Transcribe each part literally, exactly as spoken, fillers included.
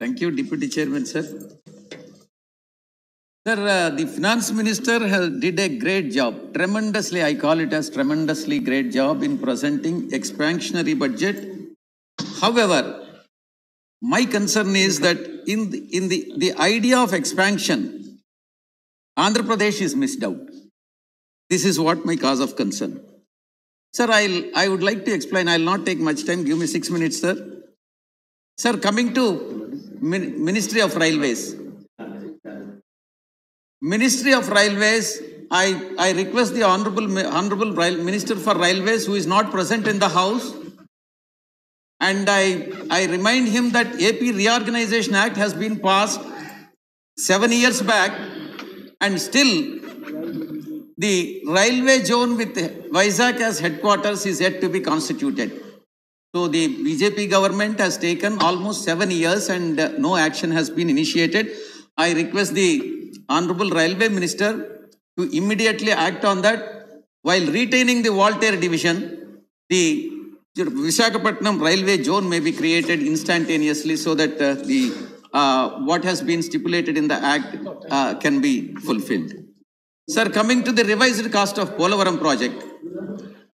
Thank you, Deputy Chairman, sir. Sir, uh, the Finance Minister has did a great job, tremendously, I call it as tremendously great job in presenting expansionary budget. However, my concern is that in the, in the, the idea of expansion, Andhra Pradesh is missed out. This is what my cause of concern. Sir, I'll, I would like to explain. I will not take much time. Give me six minutes, sir. Sir, coming to Min- Ministry of Railways. Ministry of Railways, I, I request the Honorable, Honorable Minister for Railways, who is not present in the House, and I, I remind him that A P Reorganization Act has been passed seven years back, and still the railway zone with Vizag as headquarters is yet to be constituted. So the B J P government has taken almost seven years and no action has been initiated. I request the Honorable Railway Minister to immediately act on that while retaining the Waltair division. The Visakhapatnam railway zone may be created instantaneously so that uh, the uh, what has been stipulated in the act uh, can be fulfilled. Sir, coming to the revised cost of Polavaram project,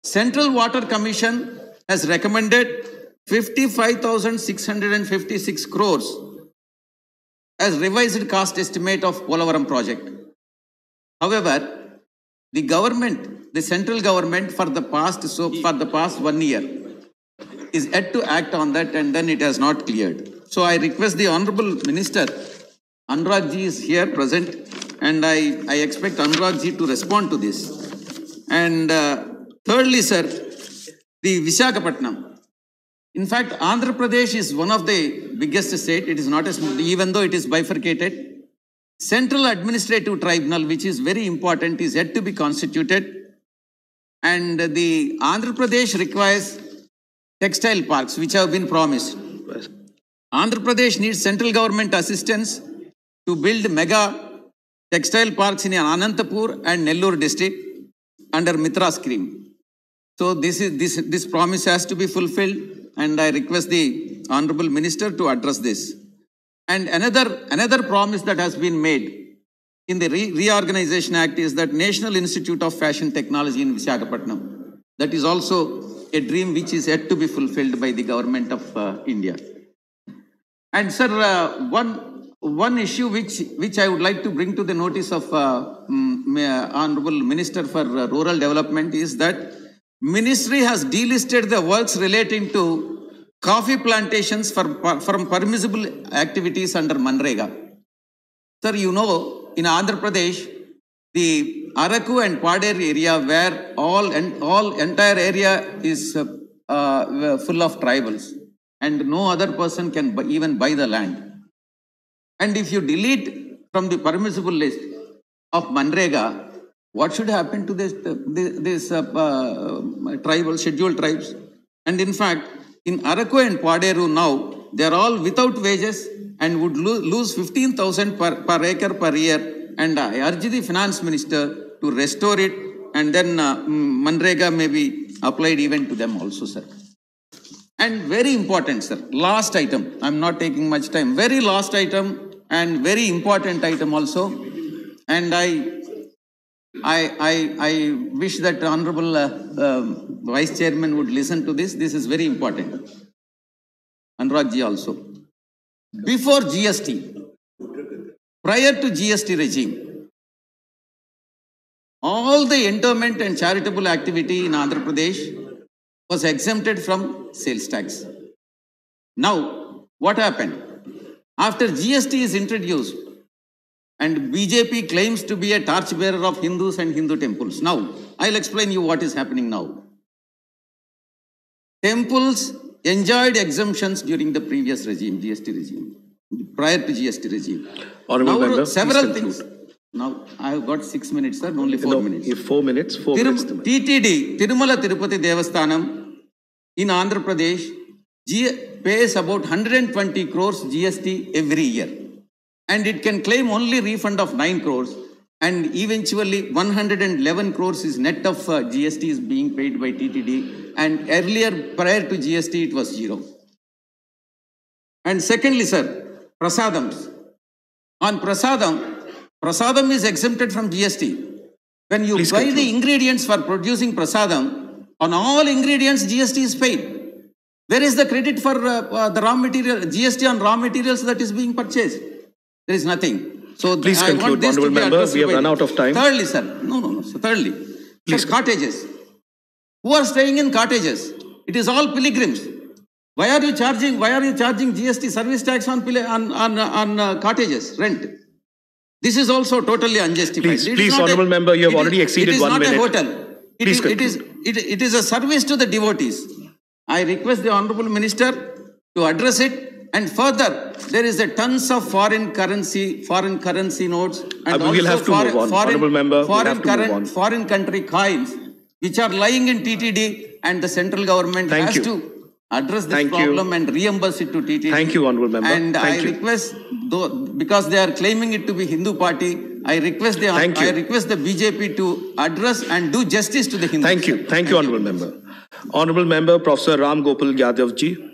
Central Water Commission has recommended fifty-five thousand six hundred fifty-six crores as revised cost estimate of Polavaram project. However, the government, the central government, for the past so for the past one year. is yet to act on that, and then it has not cleared. So I request the Honorable Minister, Anurag ji is here present, and I, I expect Anurag ji to respond to this. And uh, thirdly, sir, the Visakhapatnam. In fact, Andhra Pradesh is one of the biggest state. It is not as, even though it is bifurcated. Central Administrative Tribunal, which is very important, is yet to be constituted. And the Andhra Pradesh requires textile parks which have been promised. Andhra Pradesh needs central government assistance to build mega textile parks in Anantapur and Nellore district under Mitra Scheme. So this is this this promise has to be fulfilled, and I request the Honorable Minister to address this. And another another promise that has been made in the Re Reorganization Act is that National Institute of Fashion Technology in Visakhapatnam. That is also a dream which is yet to be fulfilled by the government of uh, India. And sir, uh, one, one issue which, which I would like to bring to the notice of uh, um, uh, Honorable Minister for uh, Rural Development is that Ministry has delisted the works relating to coffee plantations from, from permissible activities under Manrega. Sir, you know, in Andhra Pradesh, the Araku and Paderu area, where all and all entire area is uh, uh, full of tribals, and no other person can buy, even buy the land. And if you delete from the permissible list of Manrega, what should happen to this uh, this uh, uh, tribal scheduled tribes? And in fact, in Araku and Paderu now they are all without wages and would lo lose fifteen thousand per per acre per year. And I urge the Finance Minister to restore it, and then uh, Manrega may be applied even to them also, sir. And very important, sir, last item, I am not taking much time, very last item and very important item also. And I I, I, I wish that Honorable uh, uh, Vice Chairman would listen to this. This is very important. Anurag ji also. Before G S T, prior to G S T regime, all the interment and charitable activity in Andhra Pradesh was exempted from sales tax. Now, what happened? After G S T is introduced, and B J P claims to be a torchbearer of Hindus and Hindu temples. Now, I'll explain you what is happening now. Temples enjoyed exemptions during the previous regime, G S T regime. Prior to G S T regime. Honorable now, Member, several things. Now, I have got six minutes, sir, only four no, minutes. If four minutes, four Tirum minutes. T T D, Tirumala Tirupati Devasthanam in Andhra Pradesh G pays about one hundred twenty crores G S T every year. And it can claim only refund of nine crores. And eventually, one hundred eleven crores is net of uh, G S T is being paid by T T D. And earlier, prior to G S T, it was zero. And secondly, sir, prasadams. On prasadam, prasadam is exempted from G S T. When you Please buy the ingredients for producing prasadam, on all ingredients G S T is paid. Where is the credit for uh, uh, the raw material, G S T on raw materials that is being purchased? There is nothing. So Please I conclude, want this honorable member. We have run out of time. Thirdly, sir. No, no, no. So thirdly, Please sir, cottages. Who are staying in cottages? It is all pilgrims. Why are you charging? Why are you charging G S T service tax on on on, on uh, cottages rent? This is also totally unjustified. Please, please honorable member, you have already exceeded one minute. It is not a hotel. It is, it is it it is a service to the devotees. I request the honorable minister to address it. And further, there is a tons of foreign currency, foreign currency notes, and I mean, also we'll have to foreign, move on. Foreign, honorable member, foreign, we'll current, move on. foreign country coins, which are lying in T T D, and the central government Thank has you. to address this Thank problem you. and reimburse it to T T D. Thank you, honorable member. And Thank I you. request, though, because they are claiming it to be Hindu party. I request the Thank I you. request the B J P to address and do justice to the Hindus. Thank you. Thank, Thank you, honorable member. Honorable member, Professor Ram Gopal Yadav ji.